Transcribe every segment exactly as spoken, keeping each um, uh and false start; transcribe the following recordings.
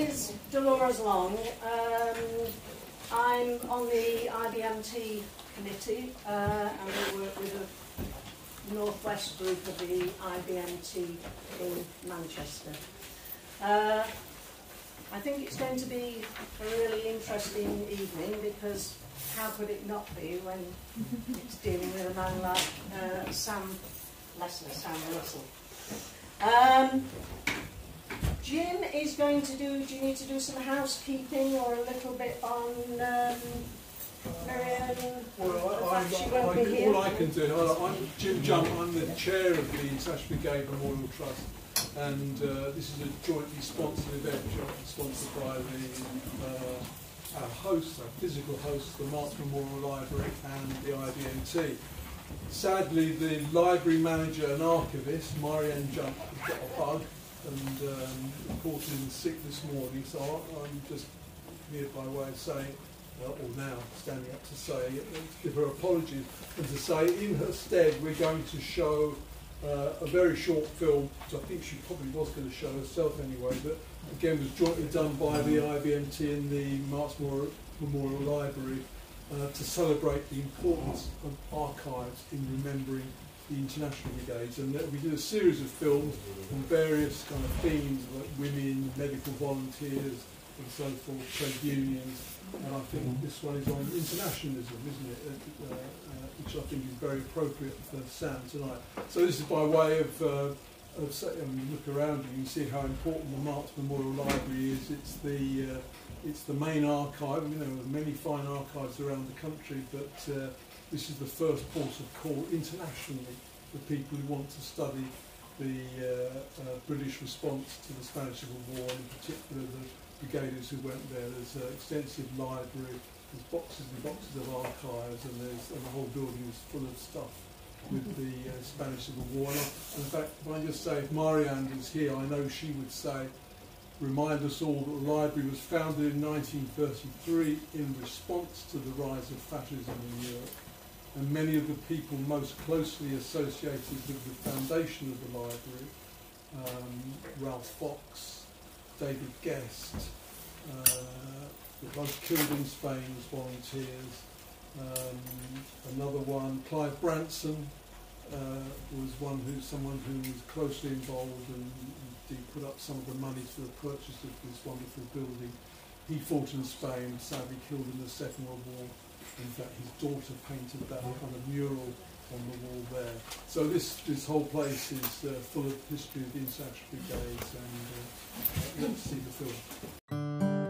is Dolores Long. Um, I'm on the I B M T committee uh, and we work with a Northwest group of the I B M T in Manchester. Uh, I think it's going to be a really interesting evening because how could it not be when it's dealing with a man like uh, Sam Lesser, Sam Russell. Um, Jim is going to do, do you need to do some housekeeping or a little bit on um, Miriam? Well, I, I, she won't I, I, be here. All I can do, I, I'm Jim Jump, I'm the chair of the Sashbeard Gay Memorial Trust. And uh, this is a jointly sponsored event, jointly sponsored by the, uh, our hosts, our physical hosts, the Marx Memorial Library and the I B M T. Sadly, the library manager and archivist, Marianne Jump, has got a bug and um, reported in sick this morning, so I'm just here by way of saying, uh, or now standing up to say, uh, give her apologies, and to say in her stead we're going to show Uh, a very short film, which I think she probably was going to show herself anyway, but again was jointly done by the I B M T and the Marx Memorial Library uh, to celebrate the importance of archives in remembering the international brigades. And that we did a series of films on various kind of themes like women, medical volunteers and so forth, trade unions, and I think this one is on internationalism, isn't it? Uh, uh, which I think is very appropriate for Sam tonight. So this is by way of, uh, of say, I mean, look around you and see how important the Marx Memorial Library is. It's the, uh, it's the main archive, you know, many fine archives around the country, but uh, this is the first port of call internationally for people who want to study the uh, uh, British response to the Spanish Civil War, and in particular the brigaders who went there. There's an extensive library. There's boxes and boxes of archives, and there's and the whole building is full of stuff with the uh, Spanish Civil War. And in fact, if I just say, if Marianne is here, I know she would say, remind us all that the library was founded in nineteen thirty-three in response to the rise of fascism in Europe. And many of the people most closely associated with the foundation of the library, um, Ralph Fox, David Guest, uh, both killed in Spain as volunteers. Um, another one, Clive Branson, uh, was one who, someone who was closely involved and, and did put up some of the money for the purchase of this wonderful building. He fought in Spain, sadly killed in the Second World War. In fact, his daughter painted that kind of mural on the wall there. So this this whole place is uh, full of history of the International Brigades, and uh, let's see the film.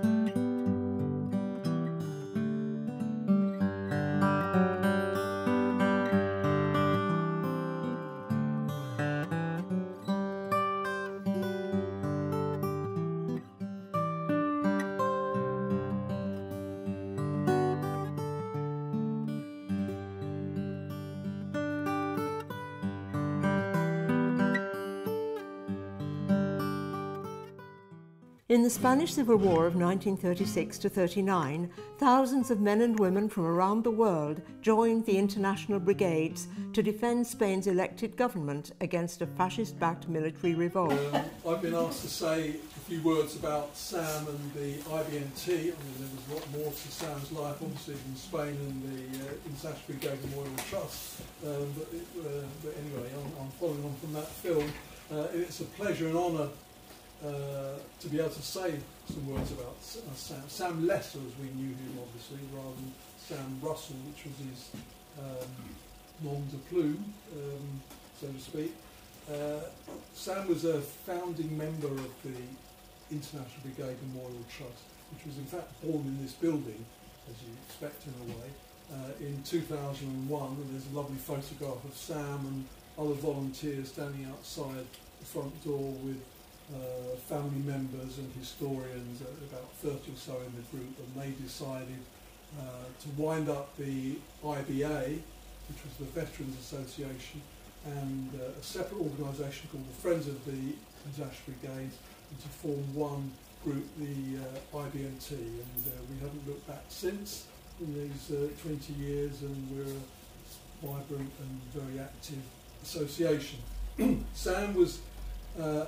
In the Spanish Civil War of nineteen thirty-six to thirty-nine, thousands of men and women from around the world joined the international brigades to defend Spain's elected government against a fascist-backed military revolt. Um, I've been asked to say a few words about Sam and the I B M T. I mean, there was a lot more to Sam's life, obviously, in Spain and the uh, International Brigade Memorial Trust. Um, but, it, uh, but anyway, I'm, I'm following on from that film. Uh, it's a pleasure and honour Uh, to be able to say some words about uh, Sam. Sam Lesser, as we knew him, obviously, rather than Sam Russell, which was his um, nom de plume, um, so to speak. Uh, Sam was a founding member of the International Brigade Memorial Trust, which was in fact born in this building, as you expect in a way, uh, in two thousand one. And there's a lovely photograph of Sam and other volunteers standing outside the front door with Uh, family members and historians, uh, about thirty or so in the group, and they decided uh, to wind up the I B A, which was the Veterans Association, and uh, a separate organisation called the Friends of the International Brigades, and to form one group, the uh, I B M T, and uh, we haven't looked back since in these uh, twenty years, and we're a vibrant and very active association. Sam was uh,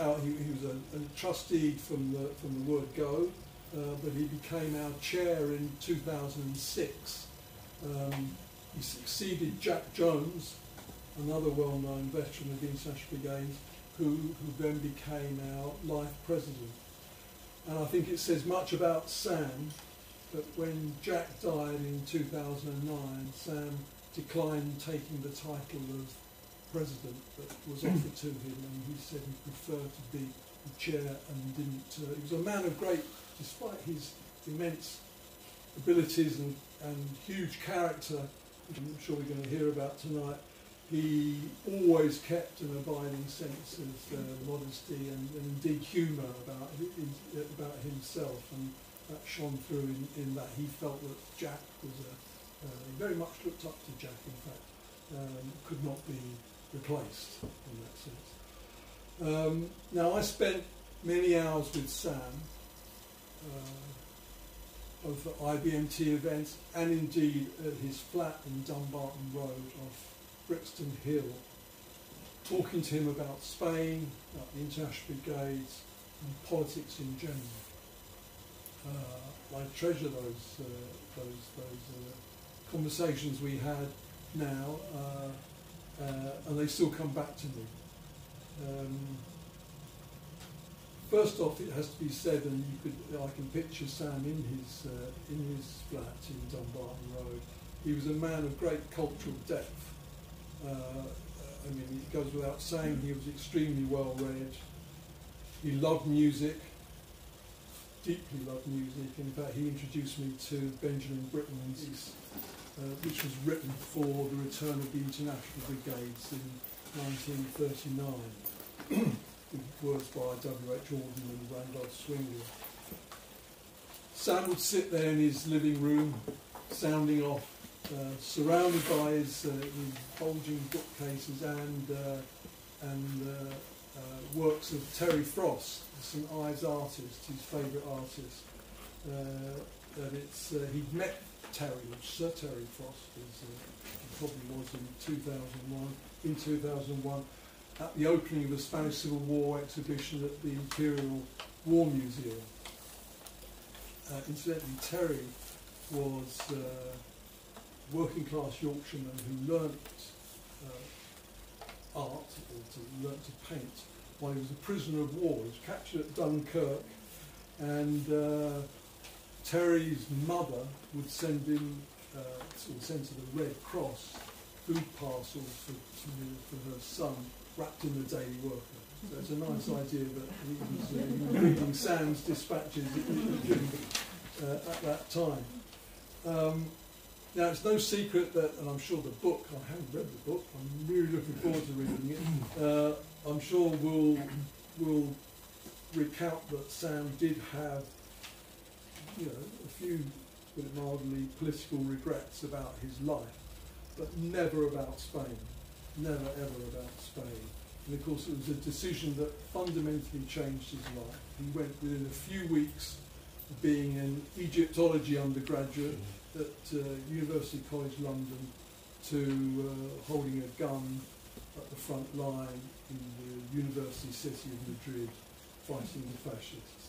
our, he, he was a, a trustee from the, from the word go, uh, but he became our chair in two thousand six. Um, he succeeded Jack Jones, another well-known veteran of the International Brigade, who, who then became our life president. And I think it says much about Sam that when Jack died in two thousand nine, Sam declined taking the title of president that was offered to him, and he said he preferred to be the chair and didn't. Uh, he was a man of great, despite his immense abilities and, and huge character, which I'm sure we're going to hear about tonight, he always kept an abiding sense of uh, modesty and, and indeed humour about, about himself, and that shone through in, in that he felt that Jack was a, uh, very much looked up to Jack, in fact, um, could not be replaced in that sense. Um, now I spent many hours with Sam, uh, both at I B M T events and indeed at his flat in Dumbarton Road off Brixton Hill, talking to him about Spain, about the International Brigades and politics in general. Uh, I treasure those uh, those, those uh, conversations we had now, uh, uh, and they still come back to me. Um, first off, it has to be said, and you could, I can picture Sam in his uh, in his flat in Dumbarton Road. He was a man of great cultural depth. Uh, I mean, it goes without saying, he was extremely well read. He loved music, deeply loved music. In fact, he introduced me to Benjamin Brickman's, uh, which was written for the return of the International Brigades in nineteen thirty-nine, with words by W H Auden and Randolph Swingle. Sam would sit there in his living room, sounding off, Uh, surrounded by his, uh, his bulging bookcases and uh, and uh, uh, works of Terry Frost, the Saint Ives artist, his favourite artist. Uh, and it's, uh, he'd met Terry, Sir Terry Frost, as uh, probably was in two thousand one. In two thousand one, at the opening of the Spanish Civil War exhibition at the Imperial War Museum. Uh, incidentally, Terry was. Uh, working class Yorkshireman who learnt uh, art, or to, learnt to paint, while he was a prisoner of war. He was captured at Dunkirk, and uh, Terry's mother would send him, uh, sort of send to the Red Cross, food parcels for, for her son, wrapped in the Daily Worker. So it's a nice idea that he was uh, reading Sam's dispatches uh, at that time. Um, Now, it's no secret that, and I'm sure the book, I haven't read the book, I'm really looking forward to reading it, uh, I'm sure we'll, we'll recount that Sam did have, you know, a few mildly political regrets about his life, but never about Spain, never ever about Spain. And of course, it was a decision that fundamentally changed his life. He went within a few weeks of being an Egyptology undergraduate at uh, University College London to uh, holding a gun at the front line in the university city of Madrid fighting the fascists.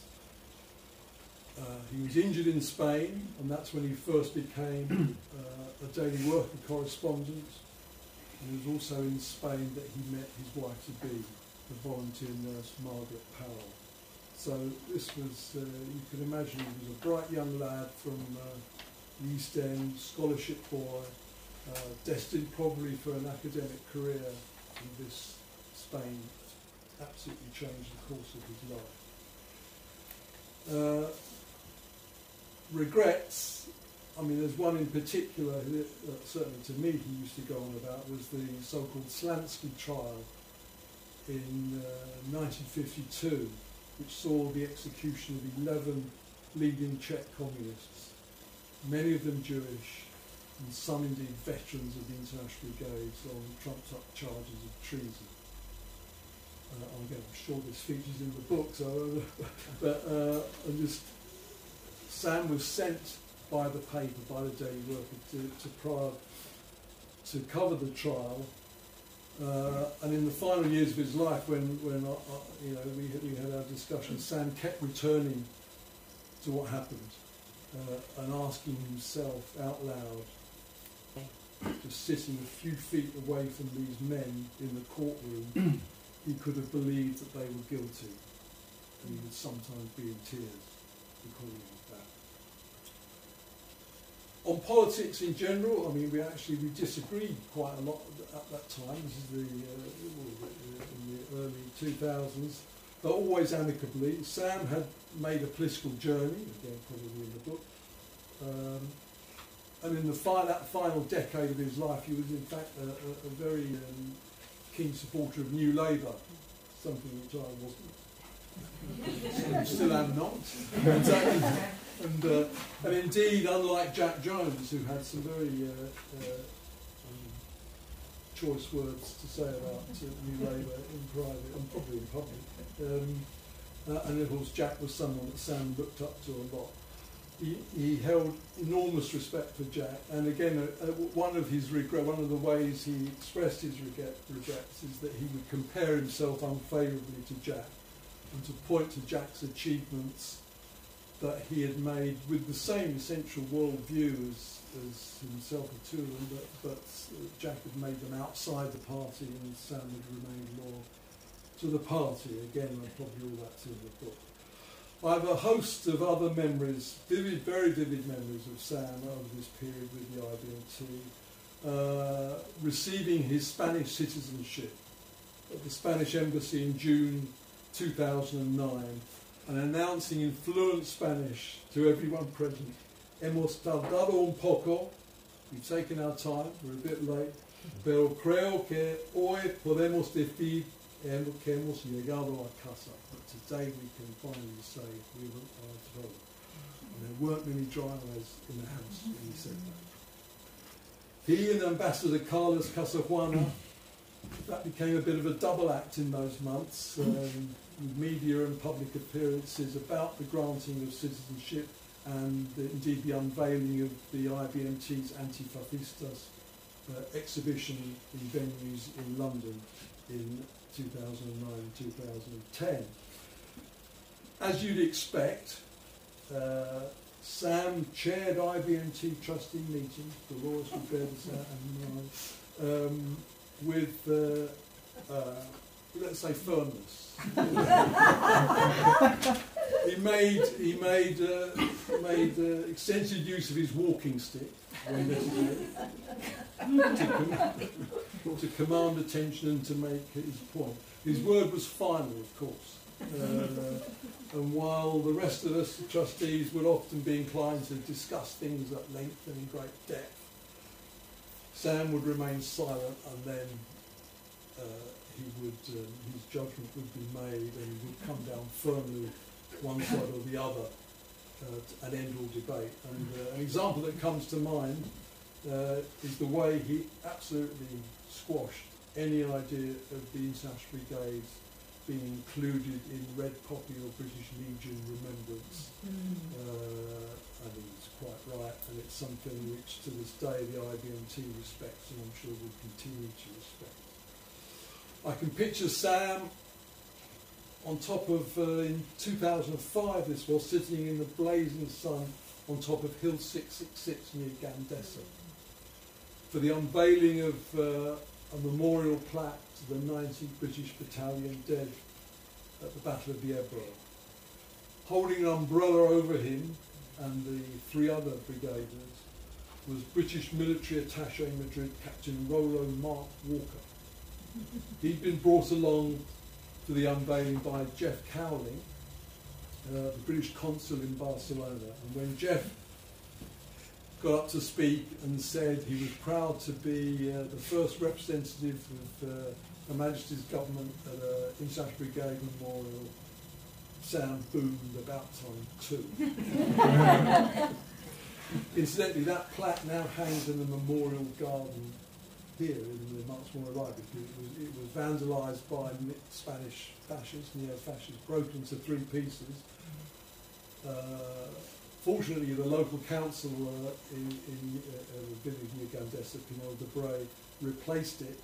Uh, he was injured in Spain, and that's when he first became uh, a Daily Worker correspondent, and it was also in Spain that he met his wife-to-be, the volunteer nurse Margaret Powell. So this was, uh, you can imagine, he was a bright young lad from uh, East End, scholarship boy, uh, destined probably for an academic career in this Spain, absolutely changed the course of his life. Uh, regrets, I mean there's one in particular, that uh, certainly to me he used to go on about, was the so-called Slansky trial in uh, nineteen fifty-two, which saw the execution of eleven leading Czech communists, many of them Jewish, and some indeed veterans of the International Brigades on trumped-up charges of treason. Uh, again, I'm sure this features in the book, so but uh, I just, Sam was sent by the paper, by the Daily Worker, to, to Prague to cover the trial, uh, Uh, and in the final years of his life, when, when uh, you know, we, we had our discussion, Sam kept returning to what happened uh, and asking himself out loud, just sitting a few feet away from these men in the courtroom, he could have believed that they were guilty, and he would sometimes be in tears recalling that. On politics in general, I mean, we actually we disagreed quite a lot at that time. This is the, uh, in the early two thousands, but always amicably. Sam had made a political journey, again probably in the book, um, and in the fi that final decade of his life, he was in fact a, a, a very um, keen supporter of New Labour, something which I wasn't. Still am not. and, uh, and indeed, unlike Jack Jones, who had some very uh, uh, um, choice words to say about uh, New Labour in private and probably in public, um, uh, and of course Jack was someone that Sam looked up to a lot. He, he held enormous respect for Jack, and again, uh, uh, one of his regret, one of the ways he expressed his regret, regrets is that he would compare himself unfavourably to Jack, and to point to Jack's achievements that he had made with the same essential worldview as, as himself and two of them, but, but Jack had made them outside the party and Sam had remained loyal to the party. Again, probably all that's in the book. I have a host of other memories, vivid, very vivid memories of Sam over this period with the I B M T, uh, receiving his Spanish citizenship at the Spanish Embassy in June two thousand nine, and announcing in fluent Spanish to everyone present, hemos tardado un poco, we've taken our time, we're a bit late, pero creo que hoy podemos decir que hemos llegado a casa. But today we can finally say we were at home. And there weren't many dry eyes in the house when he said that. He and Ambassador Carlos Casajuana, that became a bit of a double act in those months, um, media and public appearances about the granting of citizenship and the, indeed the unveiling of the I B M T's Antifascistas uh, exhibition in venues in London in two thousand nine to two thousand ten. As you'd expect, uh, Sam chaired I B M T trustee meetings, Dolores Long and um, with, uh, uh, let's say, firmness. he made he made uh, made uh, extensive use of his walking stick when necessary to, to command attention and to make his point. His word was final, of course. Uh, and while the rest of us, the trustees, would often be inclined to discuss things at length and in great depth, Sam would remain silent, and then uh, he would, um, his judgment would be made, and he would come down firmly one side or the other uh, and end all debate. And uh, an example that comes to mind uh, is the way he absolutely squashed any idea of the International Brigade being included in Red Poppy or British Legion remembrance. Uh, I think it's quite right, and it's something which to this day the I B M T respects, and I'm sure will continue to respect. I can picture Sam on top of, uh, in two thousand five this was, sitting in the blazing sun on top of Hill six six six near Gandesa for the unveiling of uh, a memorial plaque to the nineteenth British Battalion dead at the Battle of the Ebro, holding an umbrella over him and the three other brigaders was British military attaché in Madrid, Captain Rollo Mark Walker. He'd been brought along to the unveiling by Jeff Cowling, uh, the British consul in Barcelona, and when Jeff got up to speak and said he was proud to be uh, the first representative of uh, Her Majesty's government at an uh, International Brigade Memorial, Sam boomed, "About time too." Incidentally, that plaque now hangs in the memorial garden here in the Marx Memorial Library. It was, it was vandalised by Spanish fascists, neo-fascists, broken into three pieces. Uh, Fortunately, the local council uh, in, in uh, the village near Gandesa, Pinal de Bray, replaced it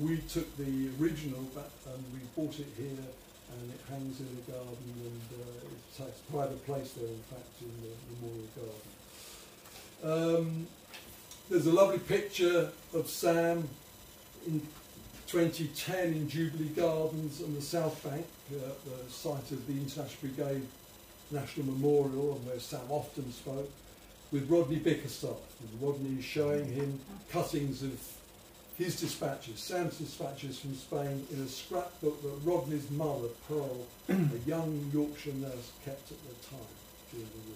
we took the original back and we bought it here, and it hangs in the garden, and uh, it's a private place there, in fact, in the Memorial Garden. Um, there's a lovely picture of Sam in twenty ten in Jubilee Gardens on the South Bank, uh, the site of the International Brigade National Memorial, and where Sam often spoke, with Rodney Bickerstaff. And Rodney is showing him cuttings of his dispatches, Sam's dispatches from Spain, in a scrapbook that Rodney's mother, Pearl, a young Yorkshire nurse, kept at the time during the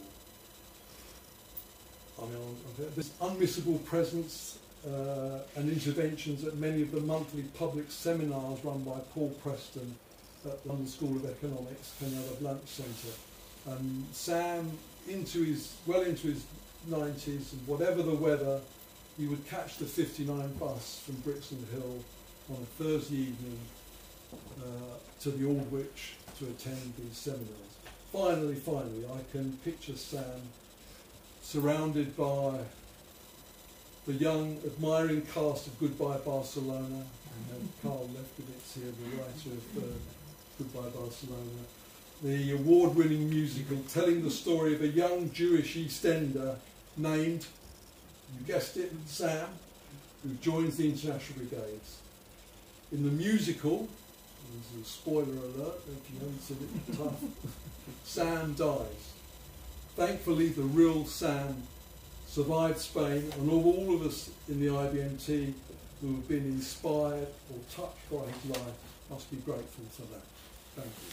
war. I mean, there's unmissable presence uh, and interventions at many of the monthly public seminars run by Paul Preston at the London School of Economics, Kenilworth Lunch Centre. And Sam, into his, well into his nineties, and whatever the weather, he would catch the fifty-nine bus from Brixton Hill on a Thursday evening uh, to the Aldwych to attend these seminars. Finally, finally, I can picture Sam surrounded by the young, admiring cast of Goodbye Barcelona. And Carl Lefkowitz here, the writer of uh, Goodbye Barcelona. The award-winning musical telling the story of a young Jewish Eastender named, you guessed it, Sam, who joins the International Brigades. In the musical, there's a spoiler alert, if you haven't seen it, it's tough, Sam dies. Thankfully, the real Sam survived Spain, and all of us in the I B M T who have been inspired or touched by his life must be grateful for that. Thank you.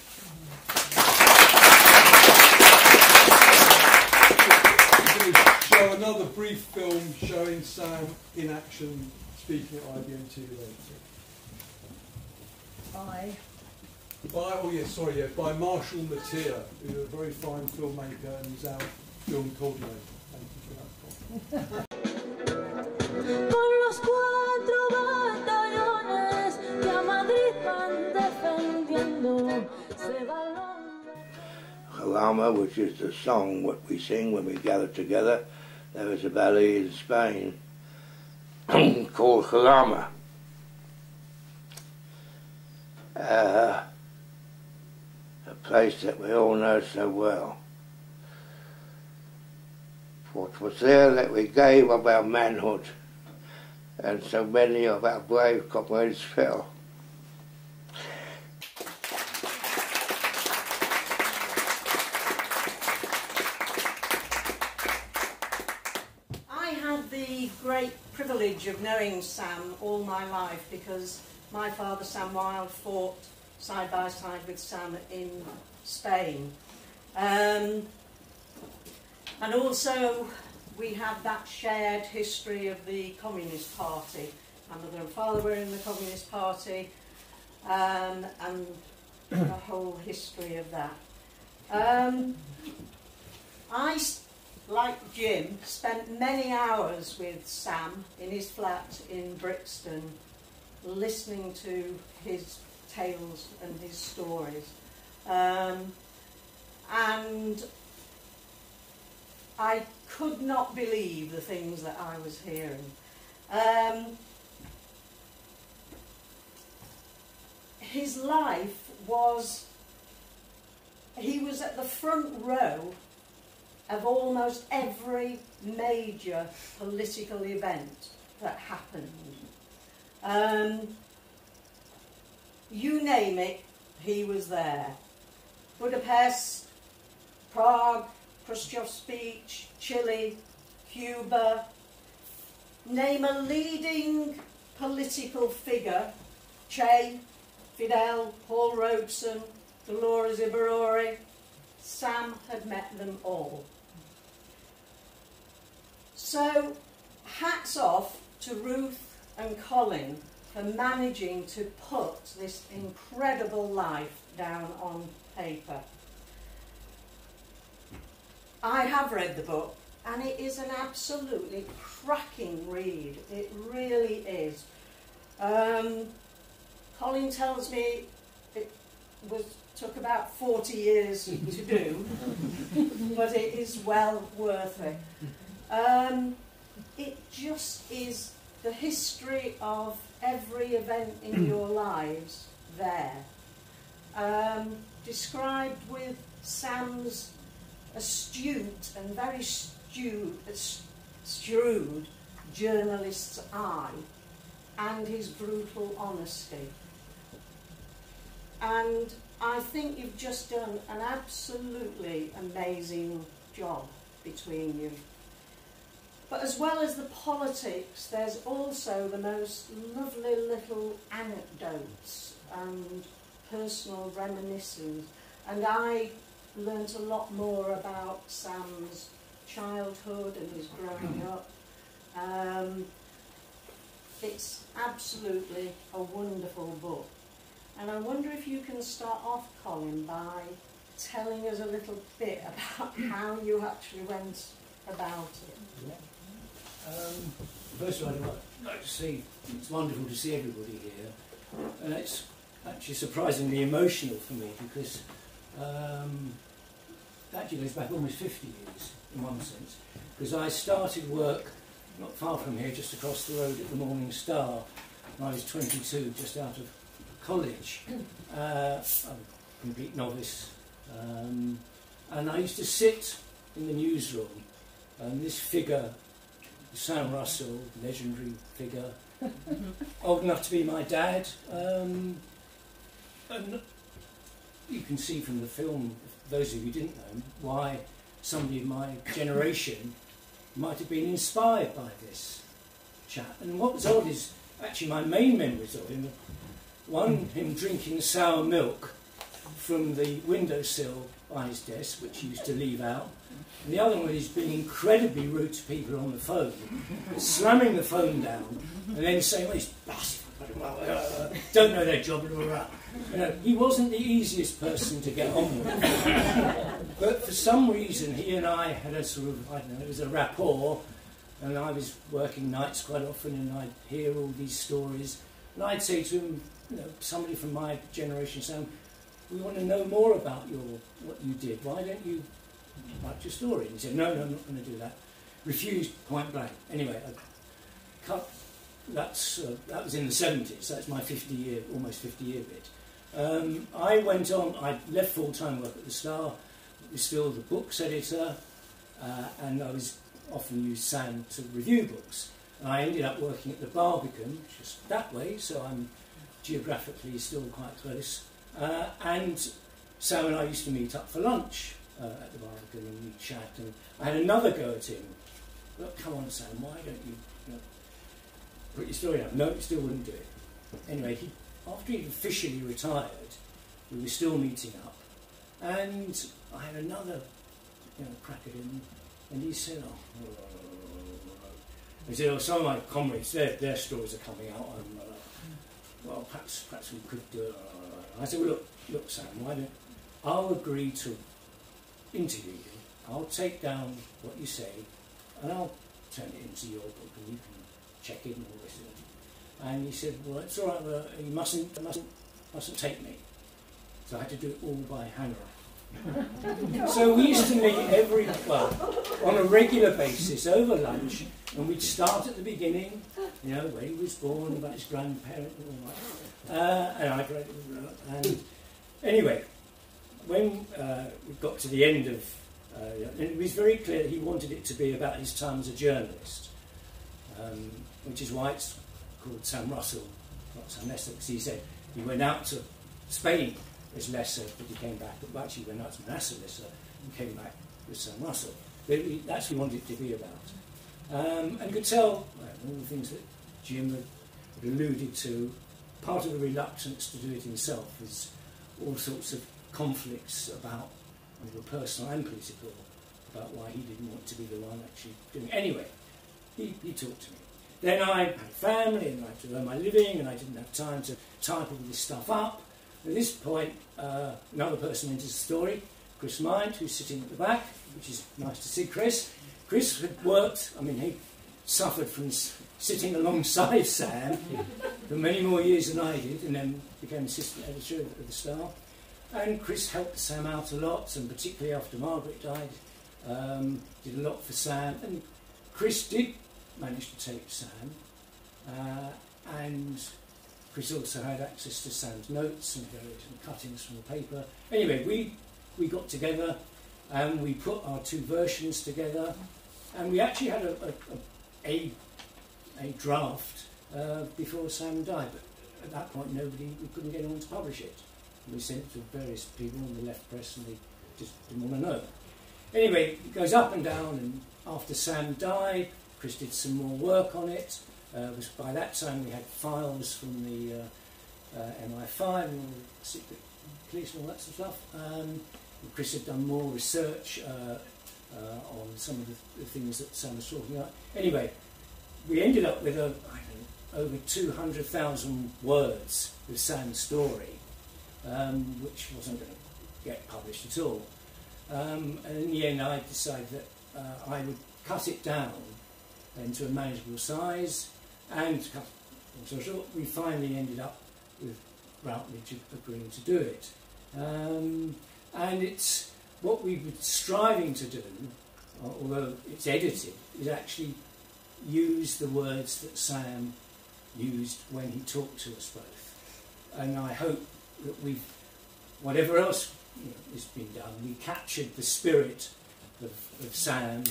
Show another brief film showing Sam in action speaking at I B M T later. Bye. By, oh yes, sorry, yeah, by Marshall Mateer, who's a very fine filmmaker and is our film coordinator. Thank you for that. Jarama, which is the song what we sing when we gather together. There was a ballet in Spain called Jarama. Uh, a place that we all know so well. For it was there that we gave up our manhood, and so many of our brave comrades fell. Privilege of knowing Sam all my life, because my father Sam Wilde fought side by side with Sam in Spain, um, and also we have that shared history of the Communist Party. My mother and father were in the Communist Party, um, and the whole history of that. Um, I like Jim, spent many hours with Sam in his flat in Brixton, listening to his tales and his stories. Um, and I could not believe the things that I was hearing. Um, his life was, he was at the front row of almost every major political event that happened. Um, you name it, he was there. Budapest, Prague, Khrushchev's speech, Chile, Cuba. Name a leading political figure, Che, Fidel, Paul Robeson, Dolores Ibarruri, Sam had met them all. So, hats off to Ruth and Colin for managing to put this incredible life down on paper. I have read the book, and it is an absolutely cracking read. It really is. Um, Colin tells me it was took about forty years to do, but it is well worth it. Um, it just is the history of every event in your lives there, um, described with Sam's astute and very stewed, shrewd journalist's eye and his brutal honesty. And I think you've just done an absolutely amazing job between you. But as well as the politics, there's also the most lovely little anecdotes and personal reminiscence. And I learnt a lot more about Sam's childhood and his growing up. Um, it's absolutely a wonderful book. And I wonder if you can start off, Colin, by telling us a little bit about how you actually went about it. Yeah. Um, first of all, I'd like to see, it's wonderful to see everybody here. And it's actually surprisingly emotional for me because um, that actually goes back almost fifty years in one sense. Because I started work not far from here, just across the road at the Morning Star, when I was twenty-two, just out of college. Uh, I'm a complete novice, um, and I used to sit in the newsroom, and this figure, Sam Russell, legendary figure, old enough to be my dad, um, and you can see from the film, those of you who didn't know, why somebody of my generation might have been inspired by this chap. And what was odd is actually my main memories of him. One, him drinking sour milk from the windowsill by his desk, which he used to leave out. And the other one is being incredibly rude to people on the phone, slamming the phone down, and then saying, well, he's bastard, don't know their job, and all that. You know, he wasn't the easiest person to get on with. But for some reason, he and I had a sort of, I don't know, it was a rapport, and I was working nights quite often, and I'd hear all these stories, and I'd say to him, you know, somebody from my generation saying, we want to know more about your what you did. Why don't you write your story? And he said, no, no, I'm not going to do that. Refused, point blank. Anyway, I cut, that's, uh, that was in the seventies. That's my fifty-year, almost fifty-year bit. Um, I went on, I left full-time work at the Star. I was still the books editor, uh, and I was often used Sam to review books. And I ended up working at the Barbican, just that way, so I'm geographically still quite close, uh, and Sam and I used to meet up for lunch uh, at the Barbican and we'd chat, and I had another go at him. Look, come on Sam, why don't you, you know, put your story down? No, he still wouldn't do it. Anyway, he, after he'd officially retired, we were still meeting up, and I had another you know, crack at him, and he said, oh, he said, oh, some of my comrades, their, their stories are coming out, I'm, uh, well, perhaps, perhaps we could do it. I said, well, look, look, Sam, why don't, I'll agree to interview you, I'll take down what you say, and I'll turn it into your book, and you can check it and all this. And he said, well, it's all right, well, you mustn't, mustn't, mustn't take me. So I had to do it all by hand. So we used to meet every, well, on a regular basis, over lunch, and we'd start at the beginning, you know, where he was born, about his grandparent and all that. Uh, and I grew and anyway, when uh, we got to the end of, uh, and it was very clear that he wanted it to be about his time as a journalist, um, which is why it's called Sam Russell, not Sam Lesser, because he said he went out to Spain as Lesser, but he came back, but actually went out to Manasseh Lesser and came back with Sam Russell. But that's what he wanted it to be about. Um, and you could tell, well, all the things that Jim had, had alluded to, part of the reluctance to do it himself was all sorts of conflicts about, I mean, personal and political, about why he didn't want to be the one actually doing it. Anyway, he, he talked to me. Then I had family and I had to earn my living and I didn't have time to type all this stuff up. At this point, uh, another person enters the story, Chris Mind, who's sitting at the back, which is nice to see Chris. Chris had worked, I mean, he suffered from s sitting alongside Sam for many more years than I did, and then became assistant editor of the Star. And Chris helped Sam out a lot, and particularly after Margaret died, um, did a lot for Sam. And Chris did manage to take Sam uh, and Chris also had access to Sam's notes and, and cuttings from the paper. Anyway, we, we got together and we put our two versions together, and we actually had a, a, a, a draft uh, before Sam died, but at that point nobody, we couldn't get anyone to publish it. We sent it to various people on the left press and they just didn't want to know. Anyway, it goes up and down, and after Sam died, Chris did some more work on it. Uh, was by that time we had files from the uh, uh, M I five and the secret police and all that sort of stuff. Um, Chris had done more research uh, uh, on some of the, the things that Sam was talking about. Anyway, we ended up with a, I don't know, over two hundred thousand words of Sam's story, um, which wasn't going to get published at all. Um, and in the end, I decided that uh, I would cut it down into a manageable size, and cut, so short, we finally ended up with Routledge agreeing to do it. Um, and it's what we were striving to do, although it's edited, is actually use the words that Sam used when he talked to us both. And I hope that we've, whatever else you know, is being done, we captured the spirit of, of Sam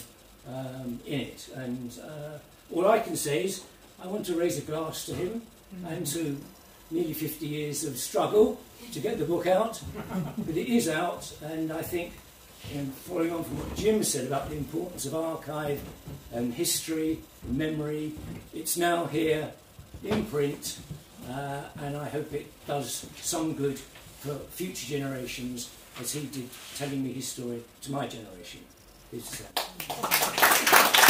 um, in it. And uh, all I can say is I want to raise a glass to him mm-hmm. and to nearly fifty years of struggle to get the book out, but it is out, and I think, and following on from what Jim said about the importance of archive and history and memory, it's now here in print, uh, and I hope it does some good for future generations, as he did telling me his story to my generation. It's, uh...